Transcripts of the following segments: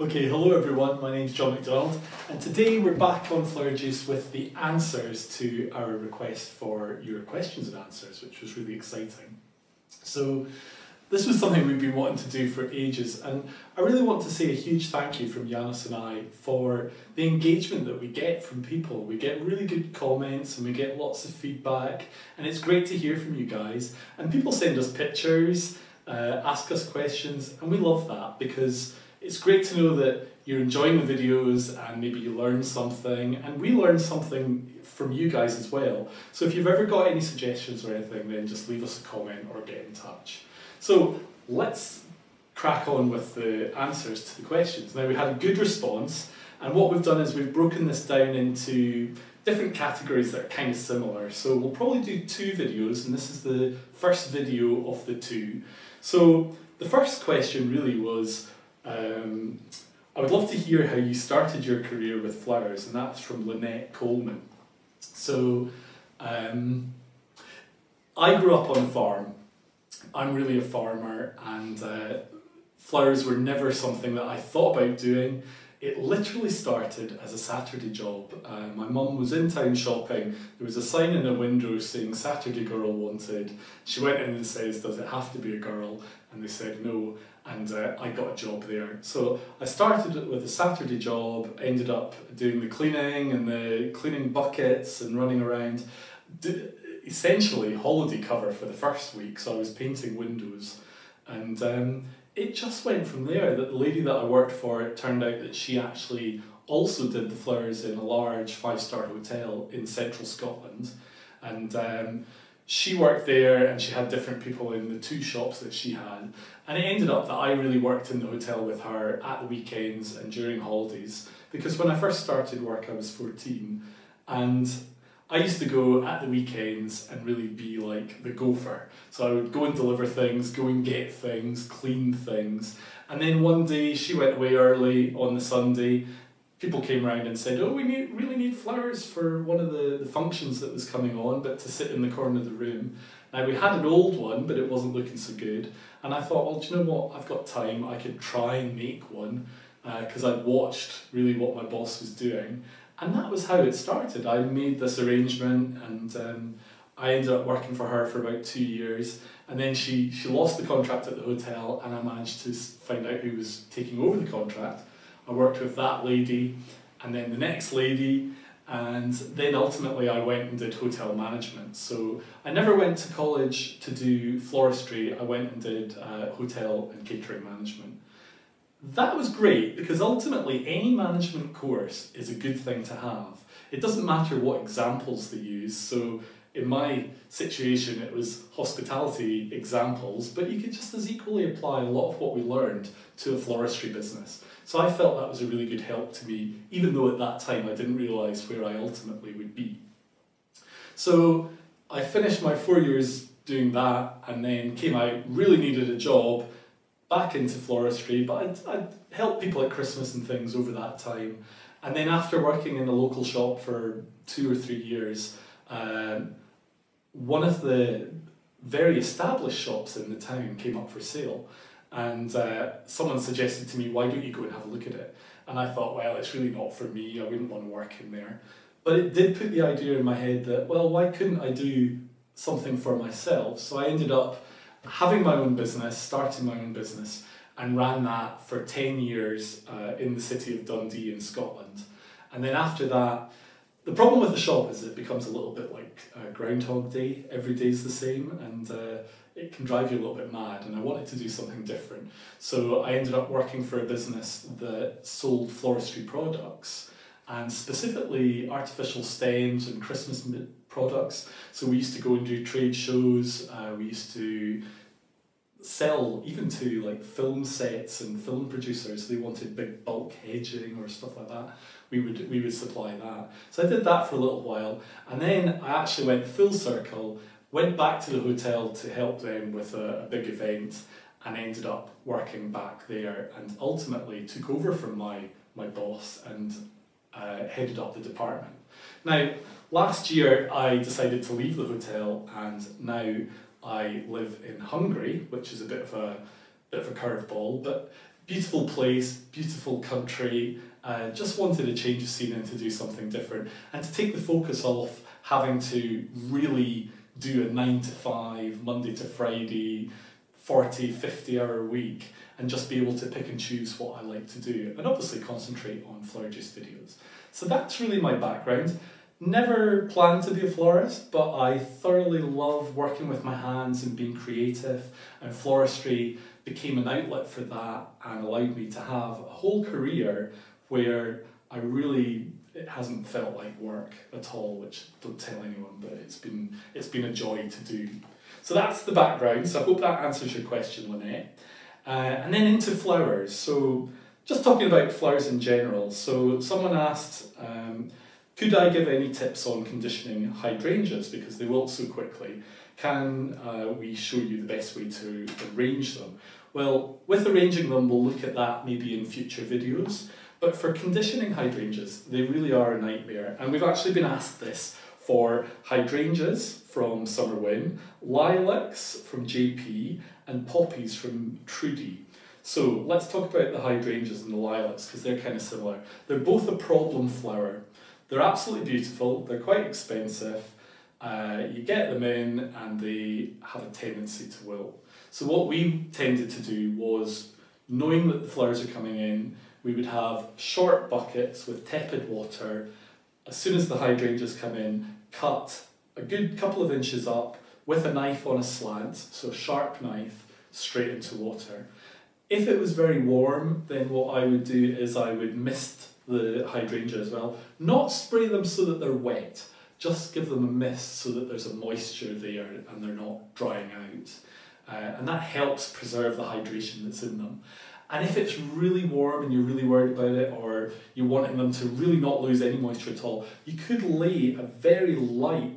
Okay, hello everyone, my name's John McDonald and today we're back on Flower Joos with the answers to our request for your questions and answers, which was really exciting. So this was something we've been wanting to do for ages, and I really want to say a huge thank you from Janos and I for the engagement that we get from people. We get really good comments and we get lots of feedback, and it's great to hear from you guys. And people send us pictures, ask us questions, and we love that because it's great to know that you're enjoying the videos and maybe you learn something, and we learn something from you guys as well. So if you've ever got any suggestions or anything, then just leave us a comment or get in touch. So let's crack on with the answers to the questions. Now, we had a good response, and what we've done is we've broken this down into different categories that are kind of similar. So we'll probably do two videos, and this is the first video of the two. So the first question really was, I would love to hear how you started your career with flowers, and that's from Lynette Coleman. So I grew up on a farm. I'm really a farmer, and flowers were never something that I thought about doing. It literally started as a Saturday job. My mum was in town shopping. There was a sign in a window saying Saturday girl wanted. She went in and says, does it have to be a girl? And they said no, and I got a job there. So I started with a Saturday job, ended up doing the cleaning and the cleaning buckets and running around. Essentially holiday cover for the first week, so I was painting windows, and it just went from there. That the lady that I worked for, it turned out that she actually also did the flowers in a large five-star hotel in central Scotland, and she worked there and she had different people in the two shops that she had, and it ended up that I really worked in the hotel with her at the weekends and during holidays, because when I first started work I was 14, and I used to go at the weekends and really be like the gopher. So I would go and deliver things, go and get things, clean things. And then one day she went away early on the Sunday. People came around and said, oh, we really need flowers for one of the functions that was coming on, but to sit in the corner of the room. Now, we had an old one, but it wasn't looking so good. And I thought, well, do you know what? I've got time. I could try and make one, because I'd watched really what my boss was doing. And that was how it started. I made this arrangement, and I ended up working for her for about 2 years. And then she lost the contract at the hotel, and I managed to find out who was taking over the contract. I worked with that lady, and then the next lady, and then ultimately I went and did hotel management. So I never went to college to do floristry. I went and did hotel and catering management. That was great, because ultimately any management course is a good thing to have. It doesn't matter what examples they use, so in my situation it was hospitality examples, but you could just as equally apply a lot of what we learned to a floristry business. So I felt that was a really good help to me, even though at that time I didn't realise where I ultimately would be. So I finished my 4 years doing that, and then came out, really needed a job, back into floristry, but I'd helped people at Christmas and things over that time. And then after working in a local shop for 2 or 3 years, one of the very established shops in the town came up for sale, and someone suggested to me, why don't you go and have a look at it? And I thought, well, it's really not for me, I wouldn't want to work in there. But it did put the idea in my head that, well, why couldn't I do something for myself? So I ended up having my own business, starting my own business, and ran that for 10 years in the city of Dundee in Scotland. And then after that, the problem with the shop is it becomes a little bit like Groundhog Day. Every day's the same, and it can drive you a little bit mad, and I wanted to do something different. So I ended up working for a business that sold floristry products, and specifically artificial stems and Christmas products. So we used to go and do trade shows, we used to sell even to like film sets and film producers. They wanted big bulk hedging or stuff like that. We would supply that. So I did that for a little while, and then I actually went full circle, went back to the hotel to help them with a big event, and ended up working back there, and ultimately took over from my boss and headed up the department. Now, last year I decided to leave the hotel, and now I live in Hungary, which is a bit of a curveball, but Beautiful place, beautiful country, and just wanted to change the scene and to do something different and to take the focus off having to really do a 9-to-5, Monday to Friday, 40, 50-hour week, and just be able to pick and choose what I like to do and obviously concentrate on Flower Joos videos. So that's really my background. Never planned to be a florist, but I thoroughly love working with my hands and being creative, and floristry became an outlet for that and allowed me to have a whole career where I really, it hasn't felt like work at all, which don't tell anyone, but it's been a joy to do. So that's the background, so I hope that answers your question, Lynette. And then into flowers, so just talking about flowers in general. So someone asked, could I give any tips on conditioning hydrangeas because they wilt so quickly? Can we show you the best way to arrange them? Well, with arranging them, we'll look at that maybe in future videos. But for conditioning hydrangeas, they really are a nightmare. And we've actually been asked this for hydrangeas from Summer Wind, lilacs from JP, and poppies from Trudy. So let's talk about the hydrangeas and the lilacs because they're kind of similar. They're both a problem flower. They're absolutely beautiful, they're quite expensive, you get them in and they have a tendency to wilt. So what we tended to do was, knowing that the flowers are coming in, we would have short buckets with tepid water. As soon as the hydrangeas come in, cut a good couple of inches up with a knife on a slant, so a sharp knife, straight into water. If it was very warm, then what I would do is I would mist the hydrangea as well. Not spray them so that they're wet, just give them a mist so that there's a moisture there and they're not drying out. And that helps preserve the hydration that's in them. And if it's really warm and you're really worried about it, or you're wanting them to really not lose any moisture at all, you could lay a very light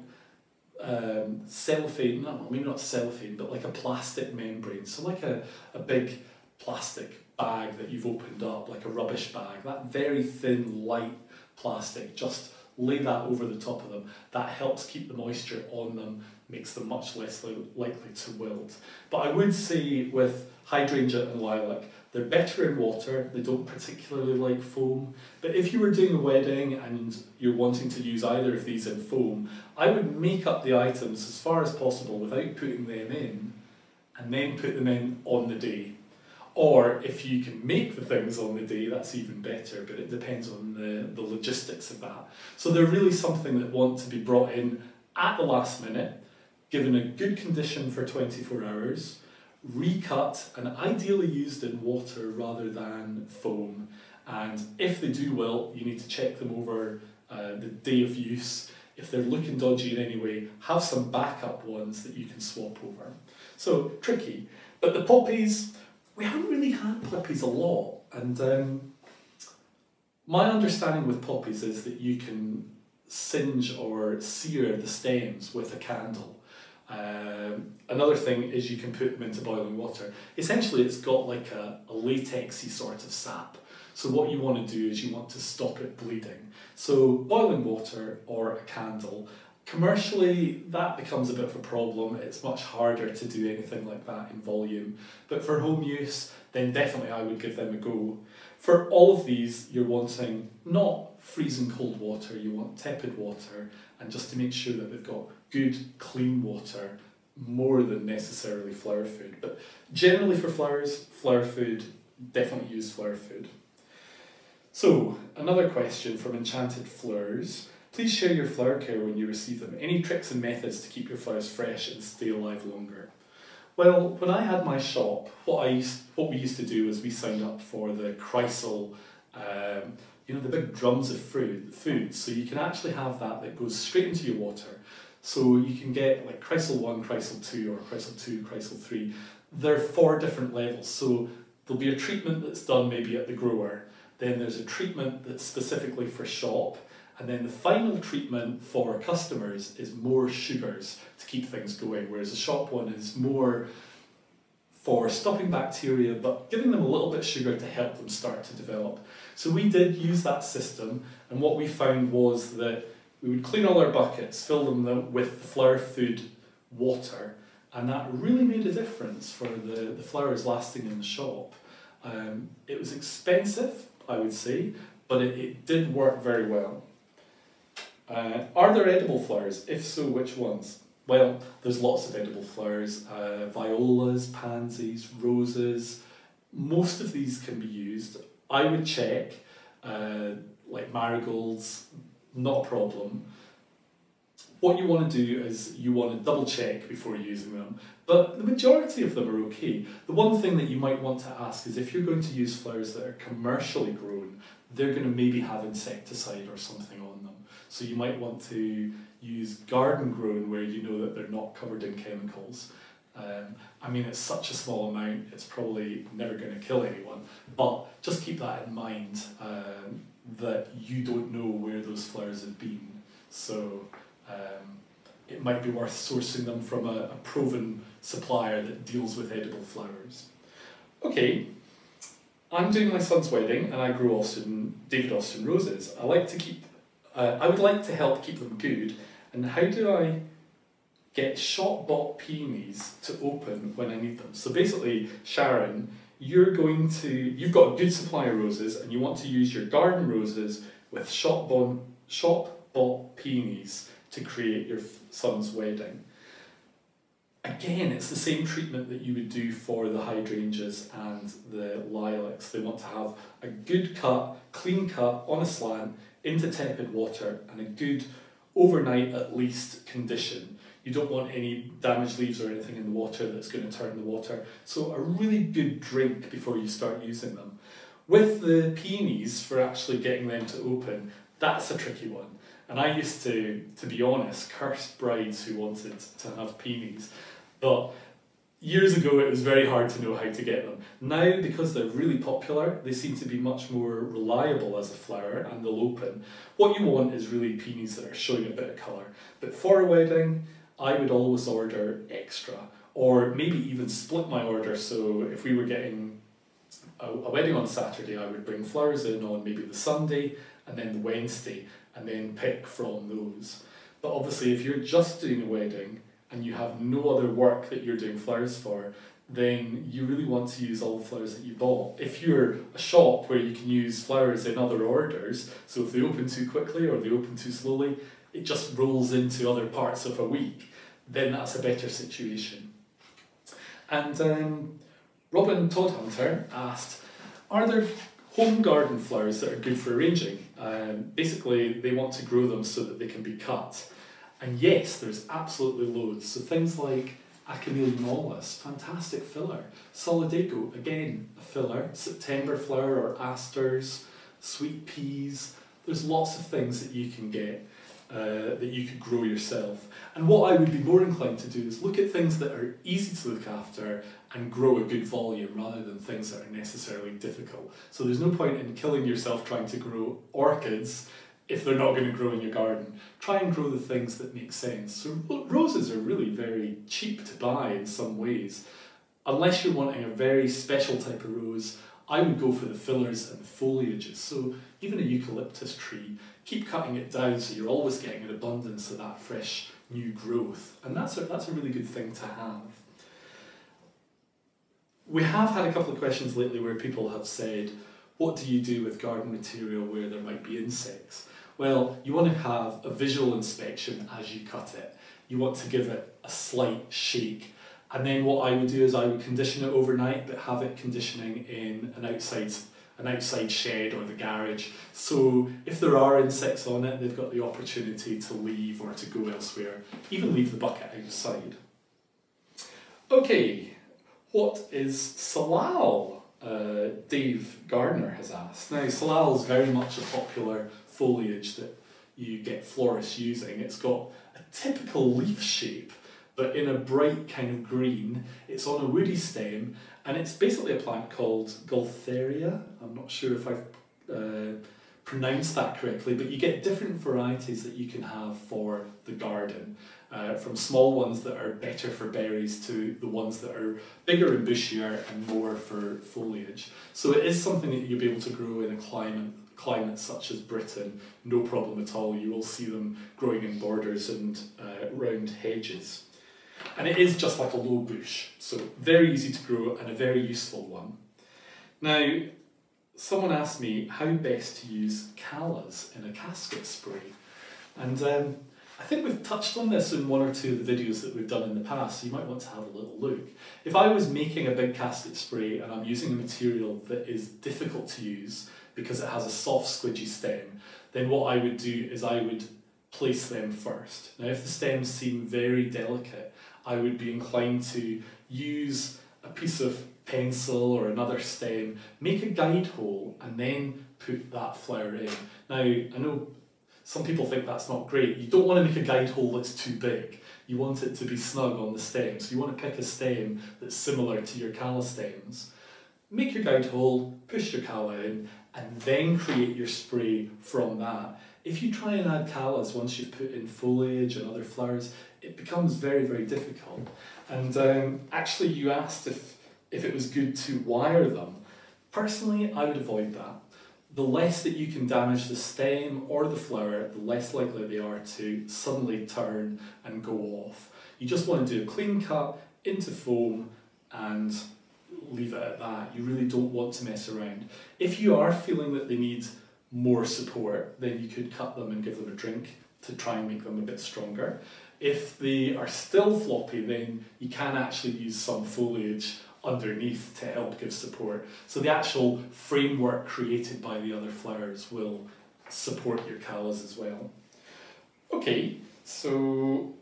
cellophane, no, maybe not cellophane, but like a plastic membrane, so like a big plastic bag that you've opened up, like a rubbish bag, that very thin light plastic, just lay that over the top of them. That helps keep the moisture on them, makes them much less likely to wilt. But I would say with hydrangea and lilac, they're better in water, they don't particularly like foam, but if you were doing a wedding and you're wanting to use either of these in foam, I would make up the items as far as possible without putting them in, and then put them in on the day. Or if you can make the things on the day, that's even better, but it depends on the logistics of that. So they're really something that want to be brought in at the last minute, given a good condition for 24 hours, recut and ideally used in water rather than foam. And if they do wilt, you need to check them over the day of use. If they're looking dodgy in any way, have some backup ones that you can swap over. So tricky. But the poppies, we haven't really had poppies a lot, and my understanding with poppies is that you can singe or sear the stems with a candle. Another thing is you can put them into boiling water. Essentially it's got like a latexy sort of sap, so what you want to do is you want to stop it bleeding. So boiling water or a candle. Commercially, that becomes a bit of a problem. It's much harder to do anything like that in volume. But for home use, then definitely I would give them a go. For all of these, you're wanting not freezing cold water, you want tepid water, and just to make sure that they've got good, clean water, more than necessarily flower food. But generally for flowers, flower food, definitely use flower food. So, another question from Enchanted Flowers. Please share your flower care when you receive them. Any tricks and methods to keep your flowers fresh and stay alive longer? Well, when I had my shop, what we used to do was we signed up for the Chrysal, you know, the big drums of food. So you can actually have that goes straight into your water. So you can get like Chrysal 1, Chrysal 2, or Chrysal 2, Chrysal 3. There are 4 different levels. So there'll be a treatment that's done maybe at the grower. Then there's a treatment that's specifically for shop. And then the final treatment for customers is more sugars to keep things going, whereas the shop one is more for stopping bacteria, but giving them a little bit of sugar to help them start to develop. So we did use that system, and what we found was that we would clean all our buckets, fill them with the flower food water, and that really made a difference for the flowers lasting in the shop. It was expensive, I would say, but it did work very well. Are there edible flowers? If so, which ones? Well, there's lots of edible flowers, violas, pansies, roses. Most of these can be used. I would check, like marigolds, not a problem. What you want to do is you want to double check before using them, but the majority of them are okay. The one thing that you might want to ask is if you're going to use flowers that are commercially grown, they're going to maybe have insecticide or something on them. So you might want to use garden grown where you know that they're not covered in chemicals. I mean, it's such a small amount, it's probably never going to kill anyone, but just keep that in mind, that you don't know where those flowers have been. So it might be worth sourcing them from a proven supplier that deals with edible flowers. Okay, I'm doing my son's wedding and I grow David Austin roses. I would like to help keep them good, and how do I get shop-bought peonies to open when I need them? So basically, Sharon, you've got a good supply of roses and you want to use your garden roses with shop-bought peonies to create your son's wedding. Again, it's the same treatment that you would do for the hydrangeas and the lilacs. They want to have a good cut, clean cut, on a slant, into tepid water, and a good overnight at least condition. You don't want any damaged leaves or anything in the water that's going to turn the water. So a really good drink before you start using them. With the peonies, for actually getting them to open, that's a tricky one. And I used to be honest, curse brides who wanted to have peonies. But years ago, it was very hard to know how to get them. Now, because they're really popular, they seem to be much more reliable as a flower and they'll open. What you want is really peonies that are showing a bit of colour. But for a wedding, I would always order extra, or maybe even split my order. So if we were getting a wedding on Saturday, I would bring flowers in on maybe the Sunday and then the Wednesday, and then pick from those. But obviously, if you're just doing a wedding and you have no other work that you're doing flowers for, then you really want to use all the flowers that you bought. If you're a shop where you can use flowers in other orders, so if they open too quickly or they open too slowly, it just rolls into other parts of a week, then that's a better situation. And Robin Toddhunter asked, are there home garden flowers that are good for arranging? Basically, they want to grow them so that they can be cut. And yes, there's absolutely loads. So things like Achillea mollis, fantastic filler. Solidago, again, a filler. September flower or asters, sweet peas. There's lots of things that you can get, that you could grow yourself. And what I would be more inclined to do is look at things that are easy to look after and grow a good volume rather than things that are necessarily difficult. So there's no point in killing yourself trying to grow orchids if they're not going to grow in your garden. Try and grow the things that make sense. So roses are really very cheap to buy in some ways. Unless you're wanting a very special type of rose, I would go for the fillers and the foliages. So even a eucalyptus tree, keep cutting it down so you're always getting an abundance of that fresh new growth. And that's a really good thing to have. We have had a couple of questions lately where people have said, what do you do with garden material where there might be insects? Well, you want to have a visual inspection as you cut it. You want to give it a slight shake. And then what I would do is I would condition it overnight, but have it conditioning in an outside shed or the garage. So if there are insects on it, they've got the opportunity to leave or to go elsewhere, even leave the bucket outside. Okay, what is Salal? Dave Gardner has asked. Now, Salal is very much a popular foliage that you get florists using. It's got a typical leaf shape, but in a bright kind of green. It's on a woody stem, and it's basically a plant called Gaultheria. I'm not sure if I've pronounced that correctly, but you get different varieties that you can have for the garden, from small ones that are better for berries to the ones that are bigger and bushier and more for foliage. So it is something that you'll be able to grow in a climate such as Britain, no problem at all. You will see them growing in borders and round hedges. And it is just like a low bush, so very easy to grow and a very useful one. Now, someone asked me how best to use Callas in a casket spray, and I think we've touched on this in one or two of the videos that we've done in the past, so you might want to have a little look. If I was making a big casket spray and I'm using a material that is difficult to use because it has a soft squidgy stem, then what I would do is I would place them first. Now, if the stems seem very delicate, I would be inclined to use a piece of pencil or another stem, make a guide hole, and then put that flower in. Now, I know some people think that's not great. You don't want to make a guide hole that's too big. You want it to be snug on the stem, so you want to pick a stem that's similar to your calla stems. Make your guide hole, push your calla in, and then create your spray from that. If you try and add callas once you've put in foliage and other flowers, it becomes very, very difficult. And actually, you asked if it was good to wire them. Personally, I would avoid that. The less that you can damage the stem or the flower, the less likely they are to suddenly turn and go off. You just want to do a clean cut into foam and leave it at that. You really don't want to mess around. If you are feeling that they need more support, then you could cut them and give them a drink to try and make them a bit stronger. If they are still floppy, then you can actually use some foliage underneath to help give support. So the actual framework created by the other flowers will support your callas as well. Okay, so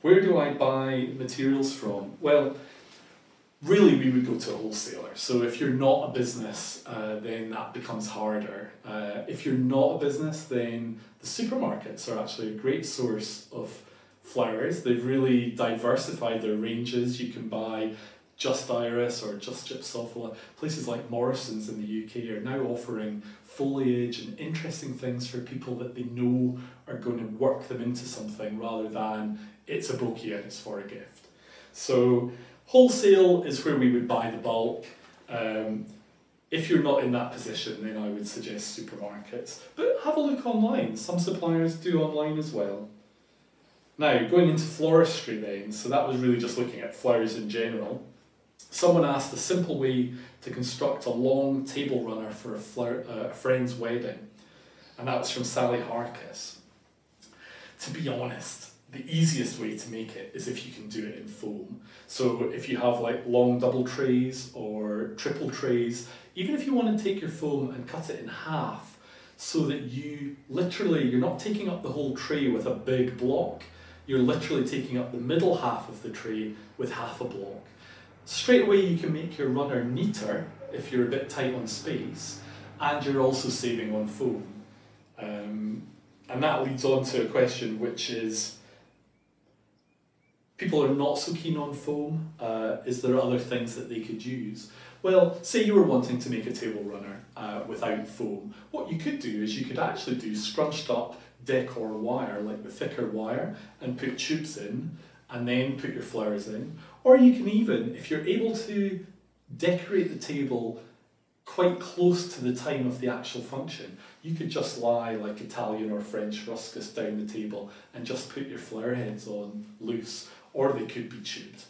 where do I buy materials from? Well, really, we would go to a wholesaler. So if you're not a business, then that becomes harder. If you're not a business, then the supermarkets are actually a great source of flowers. They've really diversified their ranges. You can buy just iris or just gypsophila. Places like Morrison's in the UK are now offering foliage and interesting things for people that they know are going to work them into something, rather than it's a bouquet and it's for a gift. So wholesale is where we would buy the bulk. If you're not in that position, then I would suggest supermarkets. But have a look online. Some suppliers do online as well. Now, going into floristry then, so that was really just looking at flowers in general. Someone asked a simple way to construct a long table runner for a friend's wedding, and that was from Sally Harkess. To be honest, the easiest way to make it is if you can do it in foam. So if you have like long double trays or triple trays, even if you want to take your foam and cut it in half so that you literally, you're not taking up the whole tray with a big block, you're literally taking up the middle half of the tray with half a block. Straight away you can make your runner neater if you're a bit tight on space, and you're also saving on foam. And that leads on to a question which is, people are not so keen on foam. Is there other things that they could use? Well, say you were wanting to make a table runner without foam. What you could do is you could actually do scrunched up decor wire, like the thicker wire, and put tubes in, and then put your flowers in. Or you can even, if you're able to, decorate the table quite close to the time of the actual function. You could just lie like Italian or French ruscus down the table and just put your flower heads on loose. Or they could be tubed,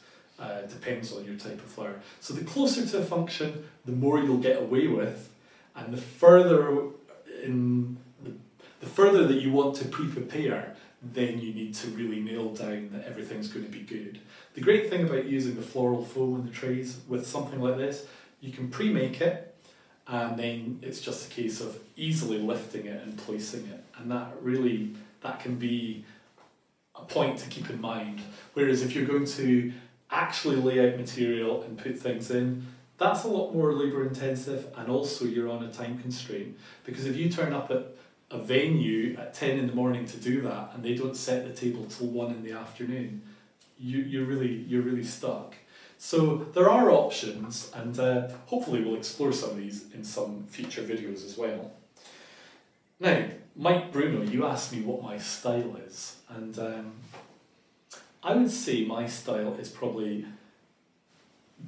depends on your type of flower. So the closer to a function, the more you'll get away with, and the further that you want to pre-prepare, then you need to really nail down that everything's going to be good. The great thing about using the floral foam in the trays with something like this, you can pre-make it, and then it's just a case of easily lifting it and placing it, and that can be a point to keep in mind. Whereas if you're going to actually lay out material and put things in, that's a lot more labour intensive, and also you're on a time constraint, because if you turn up at a venue at 10 in the morning to do that and they don't set the table till 1 in the afternoon, you're really stuck. So there are options, and hopefully we'll explore some of these in some future videos as well. Now, Mike Bruno, you asked me what my style is, and I would say my style is probably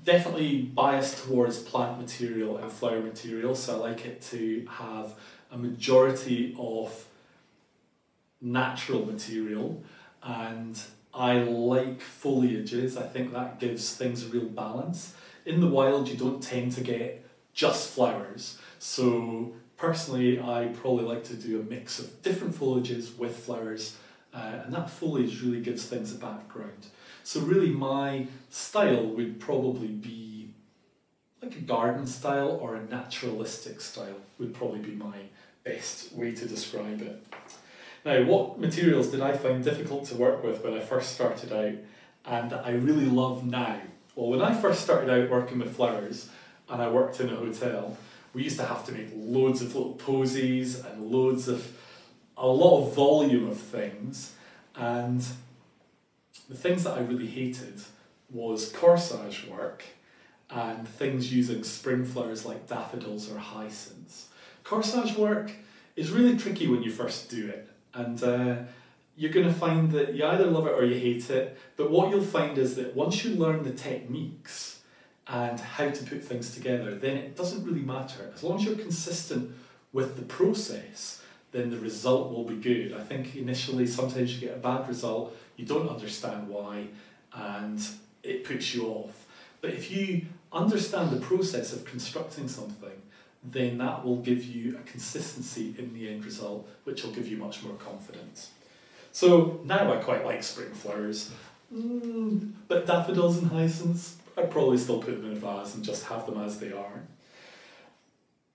definitely biased towards plant material and flower material, so I like it to have a majority of natural material, and I like foliages. I think that gives things a real balance. In the wild you don't tend to get just flowers. So personally, I probably like to do a mix of different foliages with flowers, and that foliage really gives things a background. So really my style would probably be like a garden style or a naturalistic style would probably be my best way to describe it. Now, what materials did I find difficult to work with when I first started out and that I really love now? Well, when I first started out working with flowers and I worked in a hotel, we used to have to make loads of little posies and loads of, a lot of volume of things. And the things that I really hated was corsage work and things using spring flowers like daffodils or hyacinths. Corsage work is really tricky when you first do it. And you're going to find that you either love it or you hate it. But what you'll find is that once you learn the techniques and how to put things together, then it doesn't really matter. As long as you're consistent with the process, then the result will be good. I think initially sometimes you get a bad result, you don't understand why, and it puts you off. But if you understand the process of constructing something, then that will give you a consistency in the end result, which will give you much more confidence. So now I quite like spring flowers, but daffodils and hyacinths, I'd probably still put them in a vase and just have them as they are.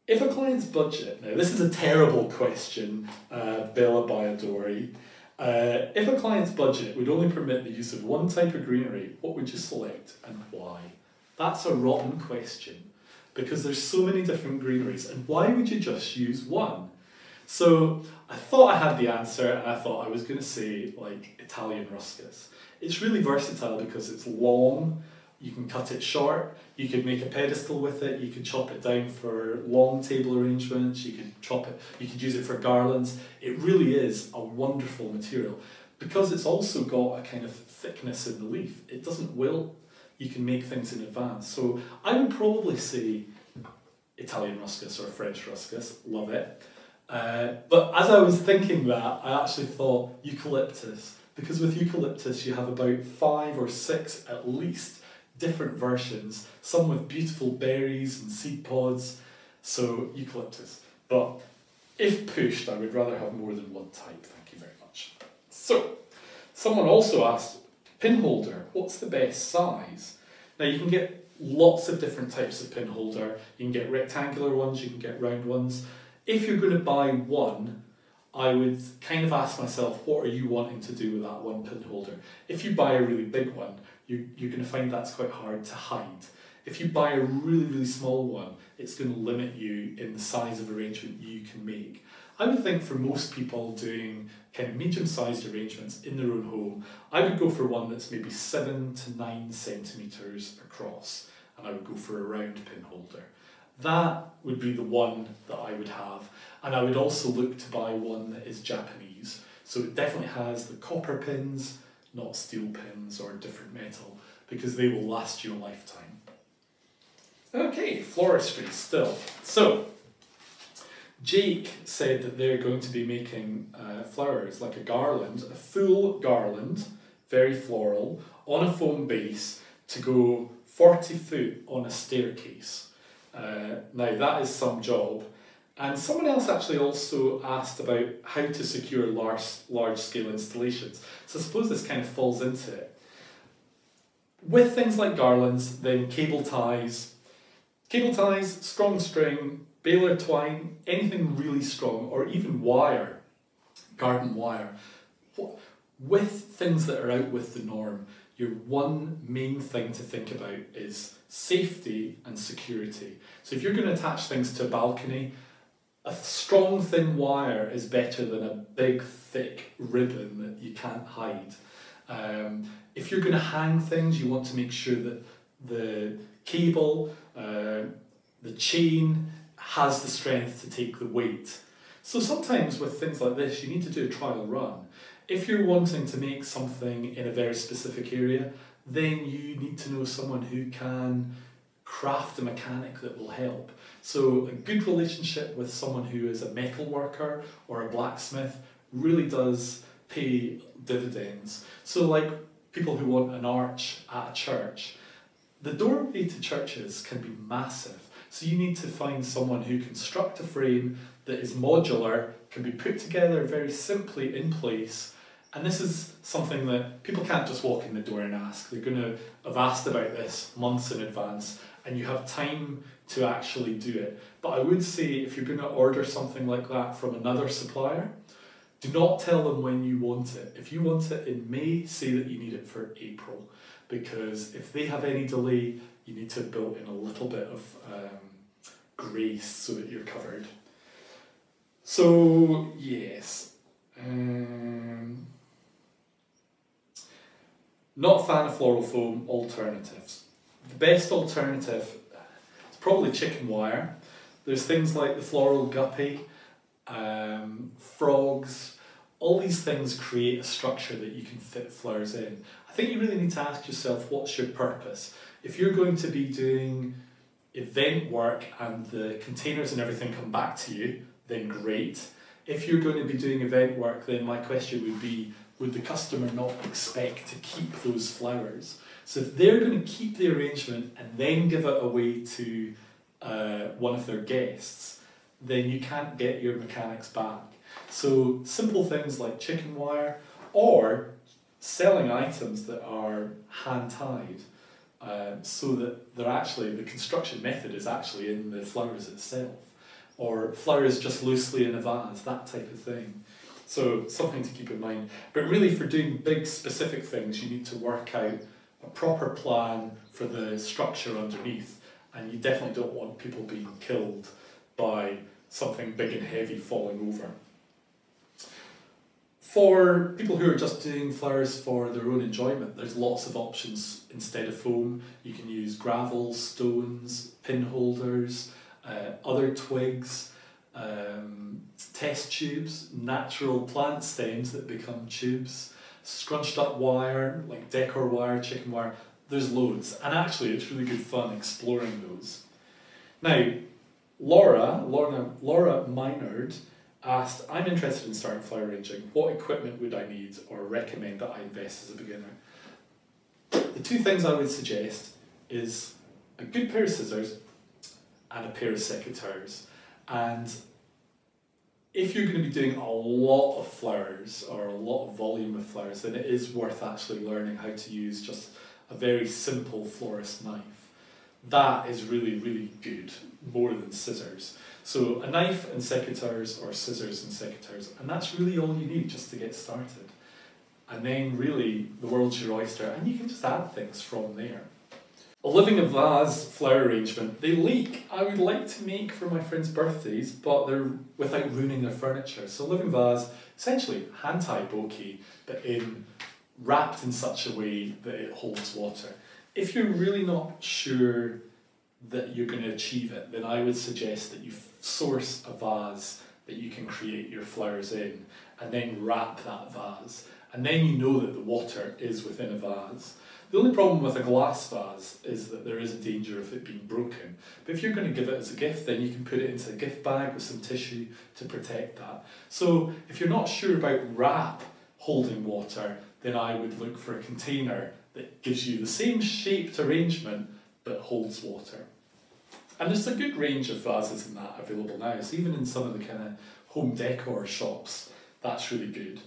If a client's budget, now this is a terrible question, Bella Bayadori. If a client's budget would only permit the use of one type of greenery, what would you select and why? That's a rotten question, because there's so many different greeneries, and why would you just use one? So I thought I had the answer, and I thought I was going to say like Italian ruscus. It's really versatile because it's long, you can cut it short, you could make a pedestal with it, you could chop it down for long table arrangements, you could chop it, you could use it for garlands. It really is a wonderful material because it's also got a kind of thickness in the leaf. It doesn't wilt. You can make things in advance. So I would probably say Italian ruscus or French ruscus, love it. But as I was thinking that, I actually thought eucalyptus, because with eucalyptus you have about 5 or 6 at least different versions, some with beautiful berries and seed pods, so eucalyptus. But if pushed, I would rather have more than one type, thank you very much. So, someone also asked, pin holder, what's the best size? Now you can get lots of different types of pin holder. You can get rectangular ones, you can get round ones. If you're going to buy one, I would kind of ask myself, what are you wanting to do with that one pin holder? If you buy a really big one, you're going to find that's quite hard to hide. If you buy a really, really small one, it's going to limit you in the size of arrangement you can make. I would think for most people doing kind of medium-sized arrangements in their own home, I would go for one that's maybe 7 to 9 centimetres across, and I would go for a round pin holder. That would be the one that I would have, and I would also look to buy one that is Japanese, so it definitely has the copper pins, not steel pins or different metal, because they will last you a lifetime. Okay, floristry still. So, Jake said that they're going to be making flowers like a garland, a full garland, very floral, on a foam base to go 40 foot on a staircase. Now that is some job. And someone else actually also asked about how to secure large scale installations. So I suppose this kind of falls into it. With things like garlands, then cable ties, strong string, baler twine, anything really strong, or even wire, garden wire. With things that are out with the norm, your one main thing to think about is safety and security. So if you're going to attach things to a balcony, a strong thin wire is better than a big thick ribbon that you can't hide. If you're going to hang things, you want to make sure that the cable, the chain, has the strength to take the weight. So sometimes with things like this, you need to do a trial run. If you're wanting to make something in a very specific area, then you need to know someone who can craft a mechanic that will help. So a good relationship with someone who is a metal worker or a blacksmith really does pay dividends. So like people who want an arch at a church, the doorway to churches can be massive. So you need to find someone who construct a frame that is modular, can be put together very simply in place. And this is something that people can't just walk in the door and ask. They're going to have asked about this months in advance, and you have time to actually do it. But I would say if you're going to order something like that from another supplier, do not tell them when you want it. If you want it in May, say that you need it for April, because if they have any delay, you need to build in a little bit of grace so that you're covered. So, yes. Not a fan of floral foam alternatives. The best alternative is probably chicken wire. There's things like the floral guppy, frogs, all these things create a structure that you can fit flowers in. I think you really need to ask yourself, what's your purpose? If you're going to be doing event work and the containers and everything come back to you, then great. If you're going to be doing event work, then my question would be, would the customer not expect to keep those flowers? So if they're going to keep the arrangement and then give it away to one of their guests, then you can't get your mechanics back. So simple things like chicken wire or selling items that are hand-tied so that they're actually, the construction method is actually in the flowers itself, or flowers just loosely in a vase, that type of thing. So something to keep in mind. But really for doing big specific things, you need to work out a proper plan for the structure underneath. And you definitely don't want people being killed by something big and heavy falling over. For people who are just doing flowers for their own enjoyment, there's lots of options instead of foam. You can use gravel, stones, pin holders, other twigs, test tubes, natural plant stems that become tubes, scrunched up wire, like decor wire, chicken wire, there's loads. And actually it's really good fun exploring those. Now, Lorna Minard asked, I'm interested in starting flower arranging. What equipment would I need or recommend that I invest as a beginner? The two things I would suggest is a good pair of scissors and a pair of secateurs. And if you're going to be doing a lot of flowers or a lot of volume of flowers, then it is worth actually learning how to use just a very simple florist knife. That is really, really good, more than scissors. So a knife and secateurs or scissors and secateurs, and that's really all you need just to get started. And then really the world's your oyster and you can just add things from there. A living vase flower arrangement, they leak. I would like to make for my friends' birthdays, but they're without ruining their furniture. So a living vase, essentially hand-tied bouquet, but wrapped in such a way that it holds water. If you're really not sure that you're going to achieve it, then I would suggest that you source a vase that you can create your flowers in, and then wrap that vase. And then you know that the water is within a vase. The only problem with a glass vase is that there is a danger of it being broken. But if you're going to give it as a gift, then you can put it into a gift bag with some tissue to protect that. So if you're not sure about wrap holding water, then I would look for a container that gives you the same shaped arrangement but holds water. And there's a good range of vases in that available now. So even in some of the kind of home decor shops, that's really good.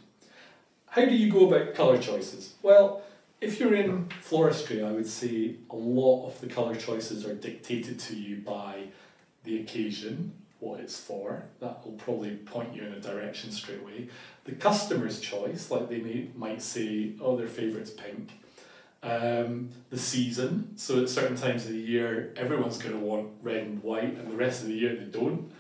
How do you go about colour choices? Well, if you're in floristry, I would say a lot of the colour choices are dictated to you by the occasion, what it's for. That will probably point you in a direction straight away. The customer's choice, like they might say, oh, their favourite's pink. The season, so at certain times of the year, everyone's going to want red and white, and the rest of the year they don't.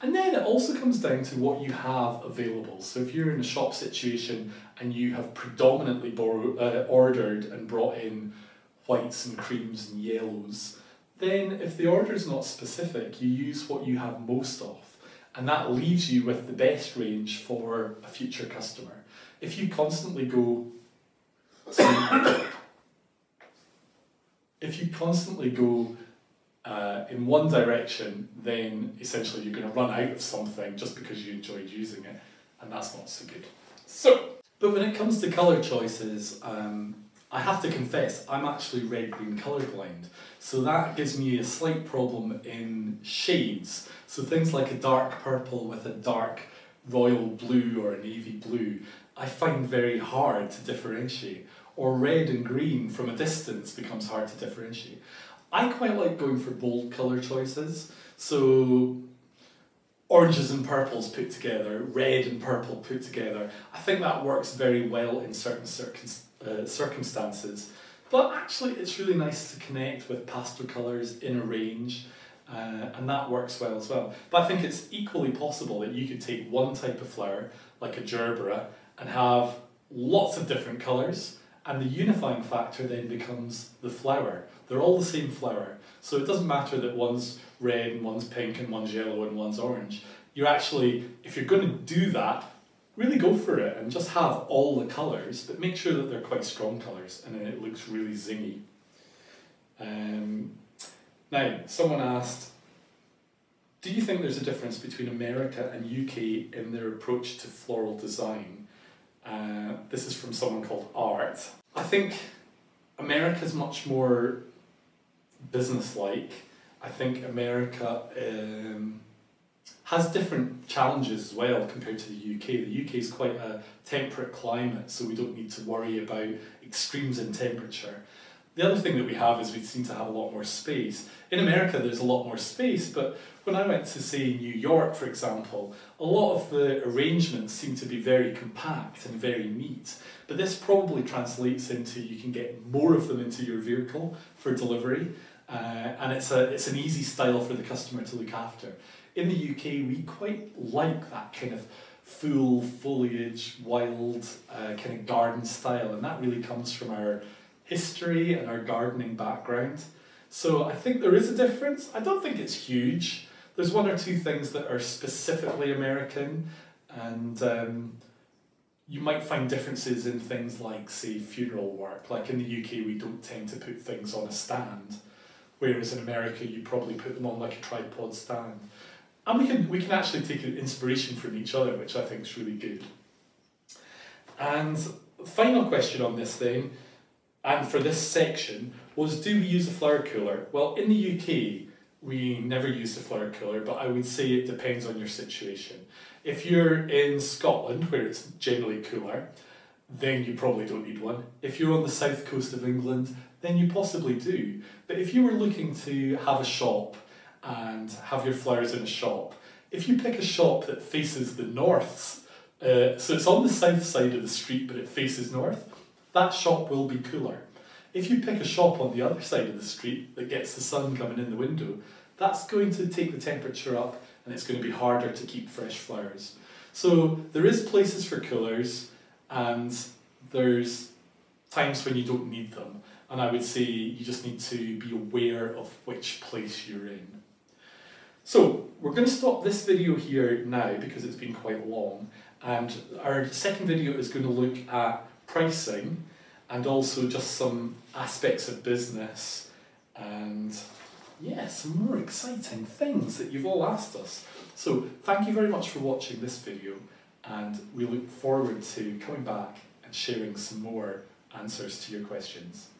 And then it also comes down to what you have available. So if you're in a shop situation and you have predominantly ordered and brought in whites and creams and yellows, then if the order is not specific, you use what you have most of. And that leaves you with the best range for a future customer. If you constantly go to, in one direction, then essentially you're going to run out of something just because you enjoyed using it, and that's not so good. So, but when it comes to colour choices, I have to confess, I'm actually red-green colourblind, so that gives me a slight problem in shades. So things like a dark purple with a dark royal blue or a navy blue, I find very hard to differentiate. Or red and green from a distance becomes hard to differentiate. I quite like going for bold colour choices, so oranges and purples put together, red and purple put together. I think that works very well in certain circumstances, but actually it's really nice to connect with pastel colours in a range, and that works well as well. But I think it's equally possible that you could take one type of flower, like a gerbera, and have lots of different colours, and the unifying factor then becomes the flower. They're all the same flower, so it doesn't matter that one's red and one's pink and one's yellow and one's orange. You're actually, if you're going to do that, really go for it and just have all the colours, but make sure that they're quite strong colours, and then it looks really zingy. Now, someone asked, do you think there's a difference between America and UK in their approach to floral design? This is from someone called Art. I think America's much more business-like. I think America has different challenges as well compared to the UK. The UK is quite a temperate climate, so we don't need to worry about extremes in temperature. The other thing that we have is we seem to have a lot more space. In America there's a lot more space, but when I went to, say, New York, for example, a lot of the arrangements seem to be very compact and very neat. But this probably translates into you can get more of them into your vehicle for delivery, and it's an easy style for the customer to look after. In the UK we quite like that kind of full foliage, wild kind of garden style, and that really comes from our history and our gardening background. So I think there is a difference. I don't think it's huge. There's one or two things that are specifically American, and you might find differences in things like, say, funeral work. Like in the UK we don't tend to put things on a stand, whereas in America you probably put them on like a tripod stand. And we can actually take inspiration from each other, which I think is really good. And final question on this thing, and for this section, was do we use a flower cooler? Well, in the UK, we never used a flower cooler, but I would say it depends on your situation. If you're in Scotland, where it's generally cooler, then you probably don't need one. If you're on the south coast of England, then you possibly do. But if you were looking to have a shop and have your flowers in a shop, if you pick a shop that faces the north, so it's on the south side of the street but it faces north, that shop will be cooler. If you pick a shop on the other side of the street that gets the sun coming in the window, that's going to take the temperature up and it's going to be harder to keep fresh flowers. So there is places for coolers and there's times when you don't need them. And I would say you just need to be aware of which place you're in. So we're going to stop this video here now because it's been quite long. And our second video is going to look at pricing and also just some aspects of business and, yeah, some more exciting things that you've all asked us. So thank you very much for watching this video, and we look forward to coming back and sharing some more answers to your questions.